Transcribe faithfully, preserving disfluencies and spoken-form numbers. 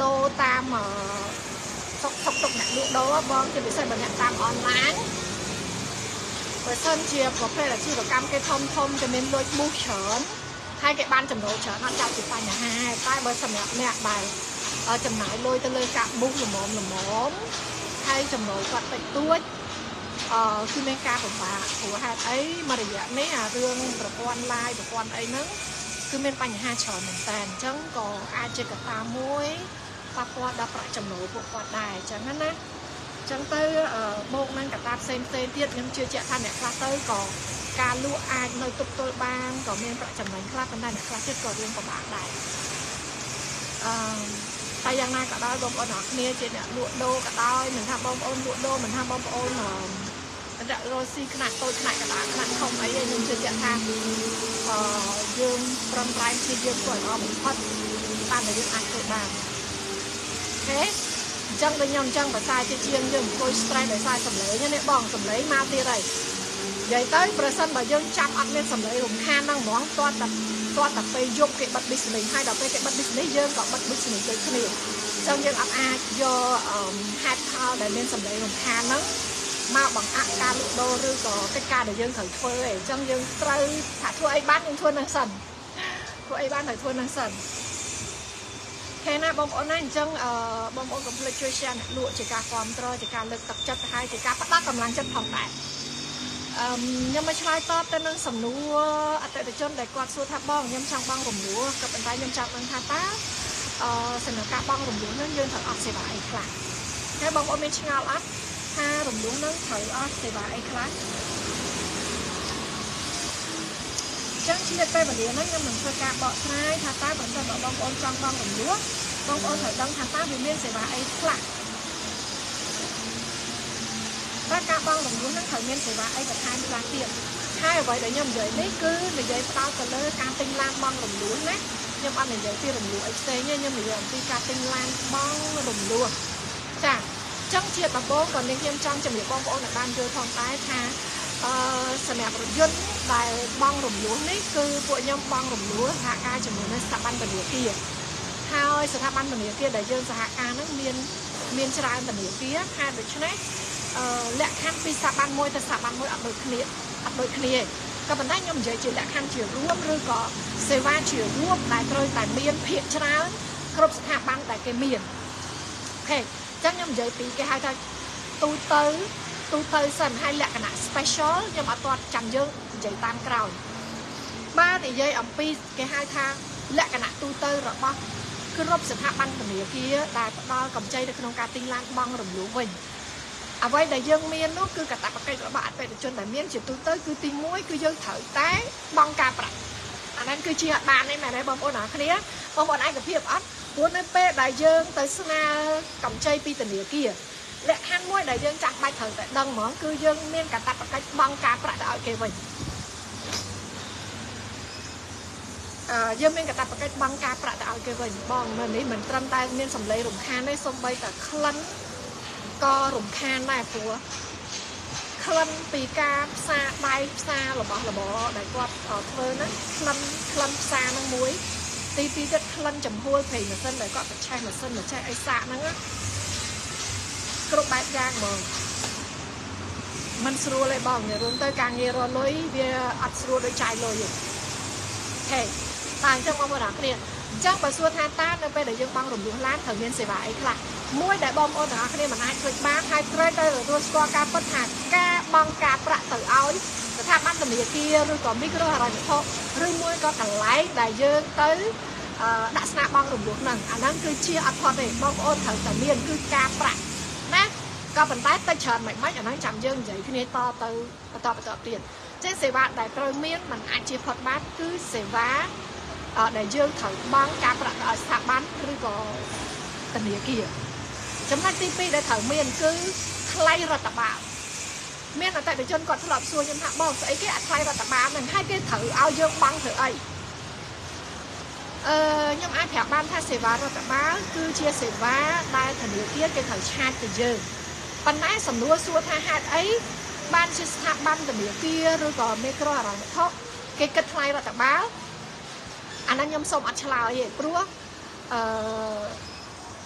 ដូរតាមតុកតុកតុកអ្នកលក់ដូរបងជាពិសេសបើអ្នកតាមអនឡាញបើសិនជាប្រភេទអាជីវកម្មគេធំធំគេមានលុយមូសច្រើនហើយគេបានចំណូលច្រើនអត់ចាប់ពីបញ្ហាតែបើសម្រាប់អ្នកដែលចំណាយលុយទៅលើកាក់មូសល្មមល្មមហើយចំណូលគាត់តិចតួចអឺគឺមានការបំផាកព្រោះហេតុអីមករយៈនេះអារឿងប្រព័ន្ធ LINE ប្រព័ន្ធអីហ្នឹងគឺមានបញ្ហាច្រើនមែនតើអញ្ចឹងក៏អាចជាកត្តាមួយប៉ះពាល់ដល់ប្រាក់ចំណូលពួកគាត់ដែរអញ្ចឹងណាអញ្ចឹងទៅបូកនឹងកត្តាផ្សេងផ្សេងទៀតខ្ញុំជឿជាក់ថាអ្នកខ្លះទៅក៏ការលក់អាចនៅទប់ទល់បានក៏មានប្រាក់ចំណេញខ្លះប៉ុន្តែអ្នកខ្លះទៀតក៏រឿងពិបាកដែរអឺតែយ៉ាងណាក៏ដោយបងប្អូនអរគ្នាជាអ្នកលក់ដូរក៏ដោយមិនថាបងប្អូនលក់ដូរមិនថាបងប្អូនរករស់ស៊ីខ្នាតតូចខ្នាតកណ្ដាលខ្នាតធំអីខ្ញុំជឿជាក់ថាអឺយើងប្រឹងប្រែងជាយើងធ្វើឲ្យល្អបំផុតតាមដែលយើងអាចធ្វើបានអូខេអញ្ចឹងដូចខ្ញុំអញ្ចឹងបើតែជាជាងយើងអង្គុយ stress ដោយសារសម្លេងណាបងសម្លេងមកទៀតហើយនិយាយទៅប្រសិនបើយើងចាប់អត់មានសម្លេងរំខានដល់ហ្មងតតគាត់តែពេលយប់គេបិទ business ហើយដល់ពេលគេបិទ business យើងក៏បិទ business ដូចគ្នាអញ្ចឹងយើងអត់អាចយកហេតុផលដែលមានសម្លេងរំខានហ្នឹងមកបង្អាក់ការលក់ដូរឬក៏កិច្ចការដែលយើងត្រូវធ្វើឯងអញ្ចឹងយើងត្រូវថាធ្វើអីបានយើងធ្វើនឹងសិនធ្វើអីបានត្រូវធ្វើនឹងសិនឃើញណាបងប្អូនណាអញ្ចឹងបងប្អូន complete ជួយ share អ្នកលក់ជាការគ្រប់គ្រងជាការលើកទឹកចិត្តហើយជាការផ្ដល់កម្លាំងចិត្តផងដែរខ្ញុំមកឆ្លើយតបទៅនឹងសំណួរអតិថិជនដែលគាត់សួរថាបងខ្ញុំចង់បង់រំលោះក៏ប៉ុន្តែខ្ញុំចង់ដឹងថាតើអឺសំណើការបង់រំលោះនឹងយើងត្រូវអស់សេវាអីខ្លះហើយបងប្អូនមានឆ្ងល់អត់ថារំលោះនឹងត្រូវអស់សេវាអីខ្លះចឹងជាពេលវេលាហ្នឹងខ្ញុំនឹងធ្វើការបកស្រាយថាតើបើសិនបើបងប្អូនចង់បង់រំលោះបងប្អូនត្រូវដឹងថាតើវាមានសេវាអីខ្លះតើការបង់រំលោះនឹងត្រូវមានសេវាអីបន្ថែមខ្លះទៀតហើយអ្វីដែលខ្ញុំនិយាយនេះគឺនិយាយផ្ដោតទៅលើការទិញឡានបង់រំលោះណាខ្ញុំអត់និយាយពីរំលោះអីផ្សេងទេខ្ញុំនិយាយអំពីការទិញឡានបង់រំលោះចា៎អញ្ចឹងជាដំបូងក៏នេះខ្ញុំចង់ជម្រាបបងប្អូនឲ្យបានយល់ផងដែរថាអឺសម្រាប់រថយន្តដែលបង់រំលោះនេះគឺពួកខ្ញុំបង់រំលោះសហការជាមួយនឹងស្ថាប័នធនាគារហើយស្ថាប័នធនាគារដែលយើងសហការហ្នឹងមានមានច្រើនធនាគារថាដូច្នេះលក្ខខណ្ឌពីស្ថាប័នមួយទៅស្ថាប័នមួយអត់ដូចគ្នាអត់ដូចគ្នាក៏ប៉ុន្តែខ្ញុំនិយាយជាលក្ខខណ្ឌជារួមឬក៏សេវាជារួមដែលត្រូវតែមានភាគច្រើនគ្រប់ស្ថាប័នដែលគេមានអូខេអញ្ចឹងខ្ញុំនិយាយពីគេហៅថាទូទៅទូទៅសិនហើយលក្ខណៈ special ខ្ញុំអត់ទាន់ចាំយើងនិយាយតាមក្រោយបាទនិយាយអំពីគេហៅថាលក្ខណៈទូទៅរបស់គ្រប់ស្ថាប័នធនាគារដែលផ្ដល់កម្ចីនៅក្នុងការទិញឡានបង់រំលោះវិញអ្វីដែលយើងមាននោះគឺកាតព្វកិច្ចរបស់អតិថិជនដែលមានជាទូទៅគឺទីមួយគឺយើងត្រូវតែបង់ការប្រាក់អាហ្នឹងគឺជាបានទេមែនទេបងប្អូនអរគ្នាបងប្អូនឯកភាពអត់ព្រោះនៅពេលដែលយើងទៅស្នើកម្ចីពីធនាគារលក្ខខណ្ឌមួយដែលយើងចាំបាច់ត្រូវតែដឹងហ្មងគឺយើងមានកាតព្វកិច្ចបង់ការប្រាក់ទៅឲ្យគេវិញអឺយើងមានកាតព្វកិច្ចបង់ការប្រាក់ទៅឲ្យគេវិញបងមើលនេះមិនត្រឹមតែមានសម្លេងរំខានទេសូម្បីតែក្លិនក៏រំខានដែរព្រោះក្លិនពីការផ្សារដៃផ្សាររបស់របរដែលគាត់ធ្វើហ្នឹងក្លិនក្លិនផ្សារហ្នឹងមួយទីពីរទៀតក្លិនចំហួយប្រេងម៉ាស៊ីនដែលគាត់បច្ឆេះម៉ាស៊ីនបច្ឆេះអីសាកហ្នឹងគ្រប់បែបយ៉ាងហ្មងมันស្រួលទេបងនិយាយរួមទៅការងាររកលុយវាអត់ស្រួលដូចចាយលុយទេហេតែអញ្ចឹងបងប្អូនអរគ្នាអញ្ចឹងបើសួរថាតើនៅពេលដែលយើងបង់រំលោះឡានត្រូវមានសេវាអីខ្លះមួយដែលបងប្អូនទាំងអស់គ្នាមិនអាចធ្វើបានហើយត្រូវទៅទទួលស្គាល់ការពិតថាការបង់ការប្រាក់ទៅឲ្យស្ថាប័នធនាគារឬក៏មីក្រូហិរញ្ញវត្ថុឬមួយក៏កន្លែងដែលយើងទៅដាក់ស្នាបង់រំលោះហ្នឹងអាហ្នឹងគឺជាអត់ផុតទេបងប្អូនត្រូវតែមានគឺការប្រាក់ណាក៏ប៉ុន្តែតិចច្រើនមិនមិនអាហ្នឹងចាំយើងនិយាយគ្នាតទៅបន្តបន្តទៀតចេះសេវាដែលត្រូវមានមិនអាចជាផុតបានគឺសេវាដែលយើងត្រូវបង់ការប្រាក់ទៅឲ្យស្ថាប័នឬក៏ធនាគារចំណុចទីពីរដែលត្រូវមានគឺថ្លៃរដ្ឋបាលមានអតិថិជនគាត់ធ្លាប់សួរខ្ញុំថាបងស្អីគេអាថ្លៃរដ្ឋបាលហ្នឹងហើយគេត្រូវឲ្យយើងបង់ធ្វើអីអឺខ្ញុំអាចប្រាប់បានថាសេវារដ្ឋបាលគឺជាសេវាដែលធនាគារគេត្រូវឆាតទៅយើងប៉ុន្តែសំណួរសួរថាហេតុអីបានជាស្ថាប័នធនាគារឬក៏មីក្រូហិរញ្ញវត្ថុគេគិតថ្លៃរដ្ឋបាលអាហ្នឹងខ្ញុំសូមអត់ឆ្លើយទេព្រោះអឺ